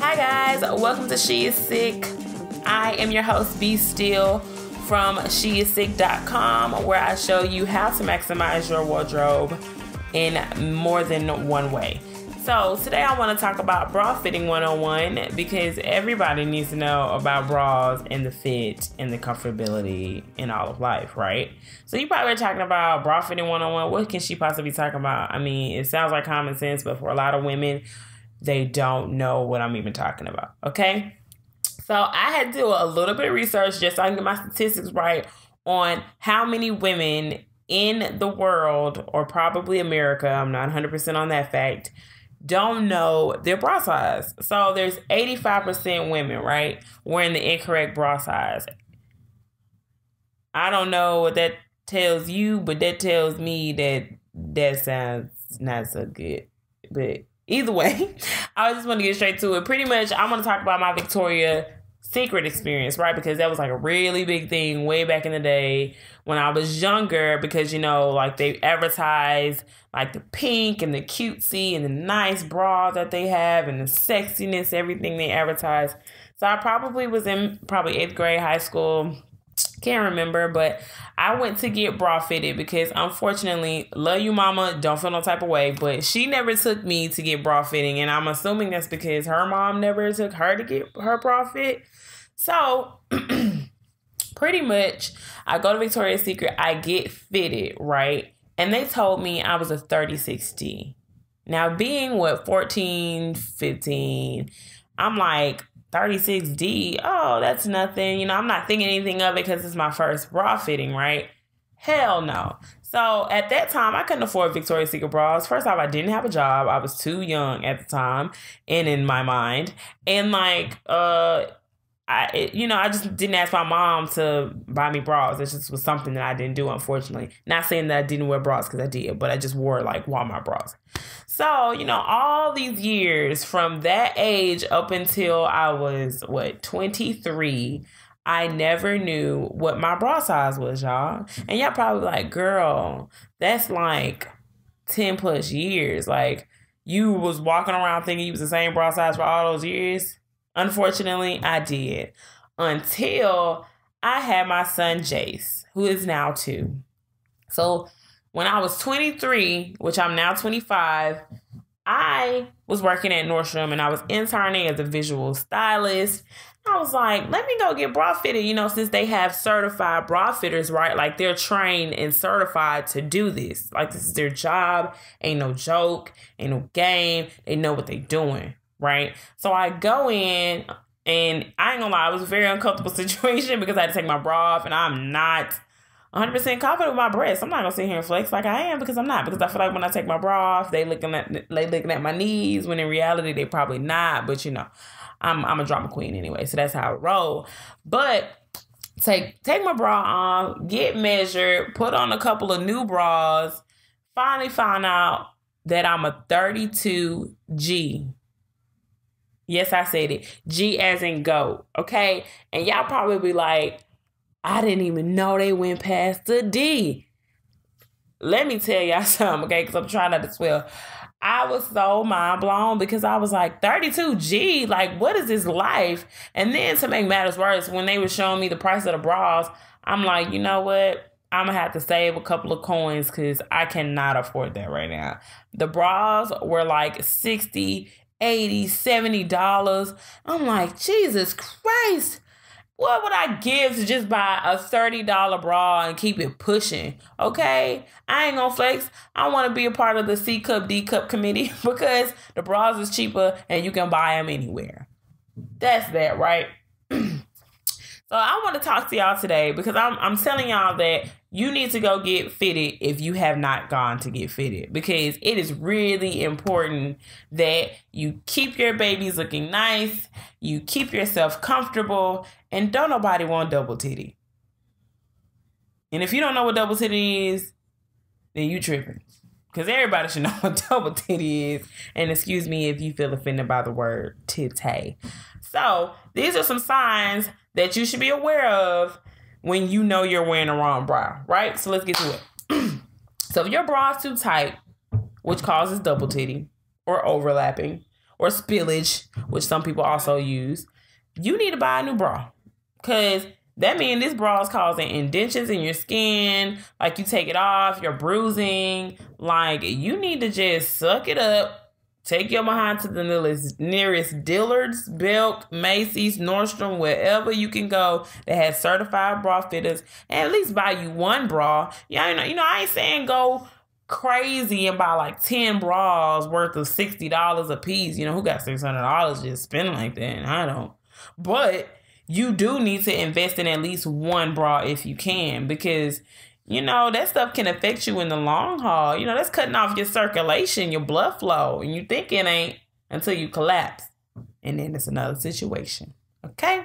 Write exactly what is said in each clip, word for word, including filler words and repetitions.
Hi guys, welcome to She Is Sick. I am your host, Bea Steele from She Is Sick dot com, where I show you how to maximize your wardrobe in more than one way. So today I want to talk about bra fitting one oh one, because everybody needs to know about bras and the fit and the comfortability in all of life, right? So you probably are talking about bra fitting one oh one. What can she possibly be talking about? I mean, it sounds like common sense, but for a lot of women, they don't know what I'm even talking about, okay? So I had to do a little bit of research just so I can get my statistics right on how many women in the world, or probably America, I'm not one hundred percent on that fact, don't know their bra size. So there's eighty-five percent women, right, wearing the incorrect bra size. I don't know what that tells you, but that tells me that that sounds not so good. But either way, I just want to get straight to it. Pretty much, I'm going to talk about my Victoria's Secret experience, right? Because that was like a really big thing way back in the day when I was younger, because, you know, like they advertised like the pink and the cutesy and the nice bra that they have and the sexiness, everything they advertise. So I probably was in probably eighth grade, high school. Can't remember, but I went to get bra fitted because, unfortunately, love you mama, don't feel no type of way, but she never took me to get bra fitting, and I'm assuming that's because her mom never took her to get her bra fit. So pretty much I go to Victoria's Secret, I get fitted, right? And they told me I was a thirty sixty. Now, being what, fourteen, fifteen, I'm like, thirty-six D, oh, that's nothing. You know, I'm not thinking anything of it because it's my first bra fitting, right? Hell no. So at that time, I couldn't afford Victoria's Secret bras. First off, I didn't have a job. I was too young at the time and in my mind. And like, uh, I, it, you know, I just didn't ask my mom to buy me bras. It just was something that I didn't do, unfortunately. Not saying that I didn't wear bras, because I did, but I just wore like Walmart bras. So, you know, all these years from that age up until I was, what, twenty-three, I never knew what my bra size was, y'all. And y'all probably like, girl, that's like ten plus years. Like, you was walking around thinking you was the same bra size for all those years. Unfortunately, I did, until I had my son, Jace, who is now two. So when I was twenty-three, which I'm now twenty-five, I was working at Nordstrom and I was interning as a visual stylist. I was like, let me go get bra fitted, you know, since they have certified bra fitters, right? Like, they're trained and certified to do this. Like, this is their job. Ain't no joke. Ain't no game. They know what they're doing. Right? So I go in, and I ain't gonna lie, it was a very uncomfortable situation because I had to take my bra off, and I'm not one hundred percent confident with my breasts. I'm not gonna sit here and flex like I am, because I'm not, because I feel like when I take my bra off, they looking at, they looking at my knees, when in reality, they probably not, but you know, I'm, I'm a drama queen anyway, so that's how I roll. But take, take my bra on, get measured, put on a couple of new bras, finally find out that I'm a thirty-two G. Yes, I said it. G as in go, okay? And y'all probably be like, I didn't even know they went past the D. Let me tell y'all something, okay? Because I'm trying not to swear. I was so mind blown because I was like, thirty-two G? Like, what is this life? And then to make matters worse, when they were showing me the price of the bras, I'm like, you know what? I'm going to have to save a couple of coins because I cannot afford that right now. The bras were like sixty, eighty, seventy dollars. I'm like, Jesus Christ, what would I give to just buy a thirty dollar bra and keep it pushing? Okay, I ain't gonna flex. I want to be a part of the C cup, D cup committee because the bras is cheaper and you can buy them anywhere. That's that, right? So I want to talk to y'all today because I'm, I'm telling y'all that you need to go get fitted if you have not gone to get fitted, because it is really important that you keep your babies looking nice, you keep yourself comfortable, and don't nobody want double titty. And if you don't know what double titty is, then you tripping, because everybody should know what double titty is. And excuse me if you feel offended by the word titty. So these are some signs that you should be aware of when you know you're wearing the wrong bra, right? So let's get to it. So if your bra is too tight, which causes double titty or overlapping, or spillage, which some people also use, you need to buy a new bra. Because that means this bra is causing indentions in your skin. Like, you take it off, you're bruising. Like, you need to just suck it up. Take your behind to the nearest, nearest Dillard's, Belk, Macy's, Nordstrom, wherever you can go that has certified bra fitters, and at least buy you one bra. Yeah, you know, you know, I ain't saying go crazy and buy like ten bras worth of sixty dollars a piece. You know, who got six hundred dollars just spending like that? I don't. But you do need to invest in at least one bra if you can, because you know, that stuff can affect you in the long haul. You know, that's cutting off your circulation, your blood flow. And you think it ain't until you collapse. And then it's another situation. Okay?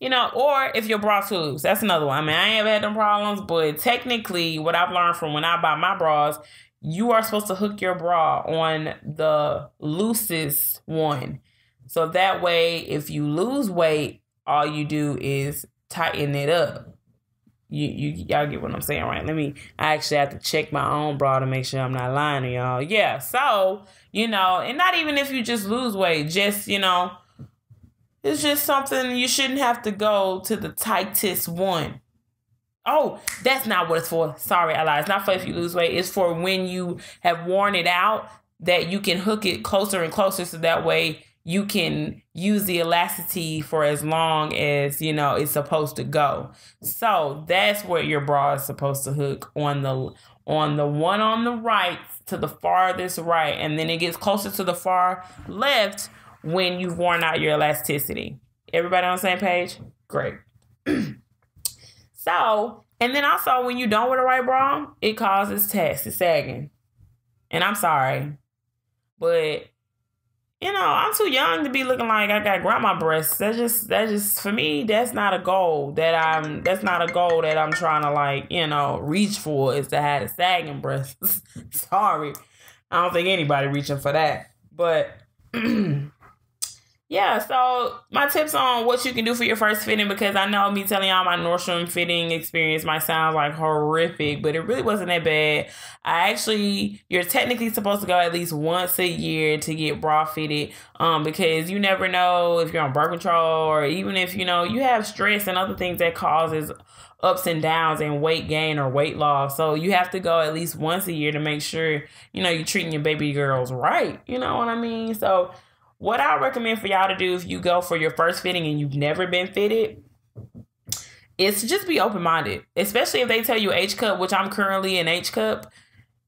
You know, or if your bra too loose. That's another one. I mean, I ain't ever had them problems. But technically, what I've learned from when I buy my bras, you are supposed to hook your bra on the loosest one. So that way, if you lose weight, all you do is tighten it up. You, you, y'all get what I'm saying, right? Let me, I actually have to check my own bra to make sure I'm not lying to y'all. Yeah, so, you know, and not even if you just lose weight, just, you know, it's just something you shouldn't have to go to the tightest one. Oh, that's not what it's for. Sorry, I lied. It's not for if you lose weight. It's for when you have worn it out that you can hook it closer and closer so that way you can use the elasticity for as long as, you know, it's supposed to go. So that's where your bra is supposed to hook, on the on the one on the right to the farthest right. And then it gets closer to the far left when you've worn out your elasticity. Everybody on the same page? Great. So, and then also when you don't wear the right bra, it causes text, it's sagging. And I'm sorry, but you know, I'm too young to be looking like I got grandma breasts. That's just, that's just, for me, that's not a goal that I'm, that's not a goal that I'm trying to, like, you know, reach for, is to have a sagging breasts. Sorry. I don't think anybody reaching for that. But, yeah, so my tips on what you can do for your first fitting, because I know me telling y'all my Nordstrom fitting experience might sound like horrific, but it really wasn't that bad. I actually, you're technically supposed to go at least once a year to get bra fitted, um, because you never know if you're on birth control, or even if, you know, you have stress and other things that causes ups and downs and weight gain or weight loss. So you have to go at least once a year to make sure, you know, you're treating your baby girls right. You know what I mean? So what I recommend for y'all to do if you go for your first fitting and you've never been fitted is to just be open-minded, especially if they tell you H cup, which I'm currently an H cup.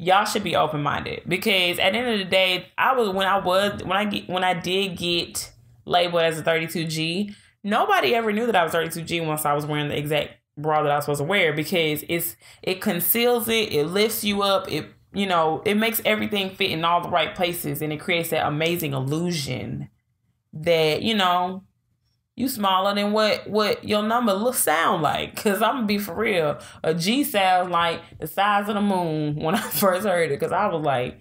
Y'all should be open-minded, because at the end of the day, I was when I was when I get when I did get labeled as a thirty-two G, nobody ever knew that I was thirty-two G once I was wearing the exact bra that I was supposed to wear, because it's it conceals it, it lifts you up, it you know, it makes everything fit in all the right places, and it creates that amazing illusion that, you know, you smaller than what, what your number looks sound like. Because I'm going to be for real. A G sounds like the size of the moon when I first heard it, because I was like,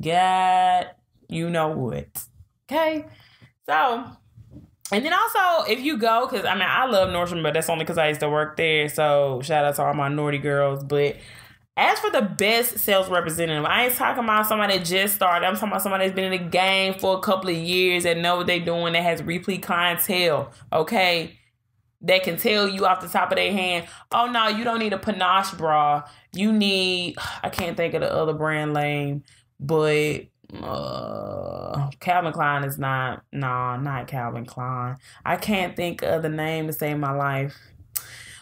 God, you know what. Okay? So, and then also, if you go, because, I mean, I love Nordstrom, but that's only because I used to work there. So, shout out to all my Nordy girls. But as for the best sales representative, I ain't talking about somebody that just started. I'm talking about somebody that's been in the game for a couple of years and know what they're doing, that has replete clientele, okay? That can tell you off the top of their hand, oh, no, you don't need a Panache bra. You need, I can't think of the other brand name, but uh, Calvin Klein is not, no, nah, not Calvin Klein. I can't think of the name to save my life.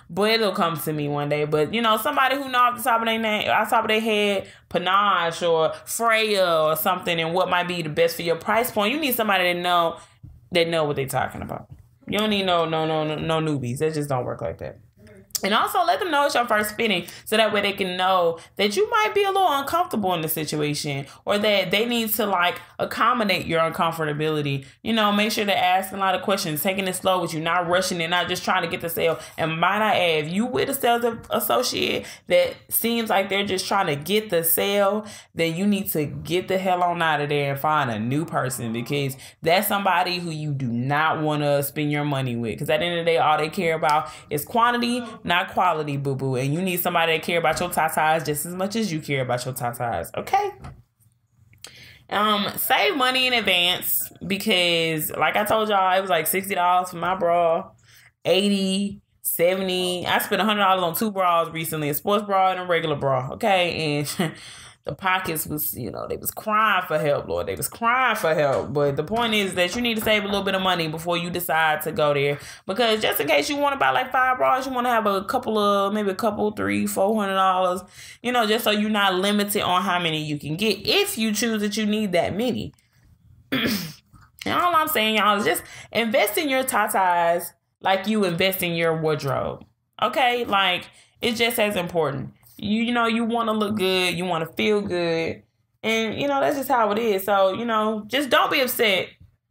But it'll come to me one day. But, you know, somebody who knows off the top of their name, off the top of their head, Panache or Freya or something, and what might be the best for your price point. You need somebody that know that know what they're talking about. You don't need no no no no no newbies. That just don't work like that. And also let them know it's your first fitting, so that way they can know that you might be a little uncomfortable in the situation, or that they need to, like, accommodate your uncomfortability. You know, make sure to ask a lot of questions, taking it slow with you, not rushing it, not just trying to get the sale. And might I add, if you with a sales associate that seems like they're just trying to get the sale, then you need to get the hell on out of there and find a new person, because that's somebody who you do not want to spend your money with. Because at the end of the day, all they care about is quantity, not quality, boo-boo. And you need somebody that care about your tatas just as much as you care about your tatas, okay? Um, save money in advance because, like I told y'all, it was like sixty dollars for my bra, eighty dollars, seventy dollars. I spent one hundred dollars on two bras recently, a sports bra and a regular bra, okay? And the pockets was, you know, they was crying for help, Lord. They was crying for help. But the point is that you need to save a little bit of money before you decide to go there. Because just in case you want to buy like five bras, you want to have a couple of, maybe a couple, three, four hundred dollars. You know, just so you're not limited on how many you can get if you choose that you need that many. And all I'm saying, y'all, is just invest in your tatas like you invest in your wardrobe. Okay? Like, it's just as important. You, you know, you want to look good. You want to feel good. And, you know, that's just how it is. So, you know, just don't be upset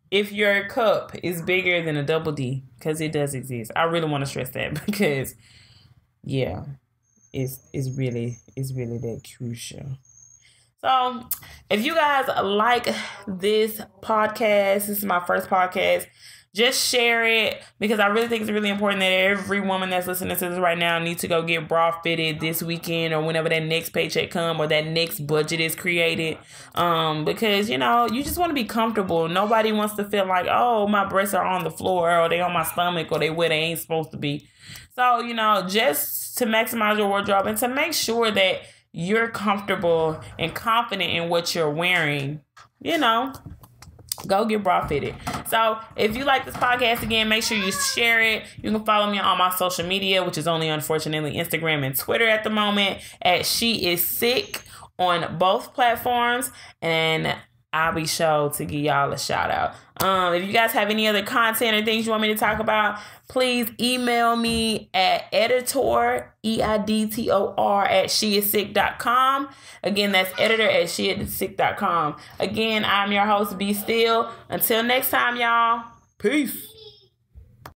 if your cup is bigger than a double D, because it does exist. I really want to stress that because, yeah, it's, it's really, it's really that crucial. So if you guys like this podcast, this is my first podcast, just share it because I really think it's really important that every woman that's listening to this right now needs to go get bra fitted this weekend or whenever that next paycheck comes or that next budget is created. Um, because, you know, you just want to be comfortable. Nobody wants to feel like, oh, my breasts are on the floor or they on my stomach or they where they ain't supposed to be. So, you know, just to maximize your wardrobe and to make sure that you're comfortable and confident in what you're wearing, you know, go get bra fitted. So if you like this podcast, again, make sure you share it. You can follow me on my social media, which is only unfortunately Instagram and Twitter at the moment, at She Is Sick on both platforms, and I'll be sure to give y'all a shout out. Um, if you guys have any other content or things you want me to talk about, please email me at editor, E I D T O R, at she is sick dot com. Again, that's editor at she is sick dot com. Again, I'm your host, Bea Steele. Until next time, y'all. Peace.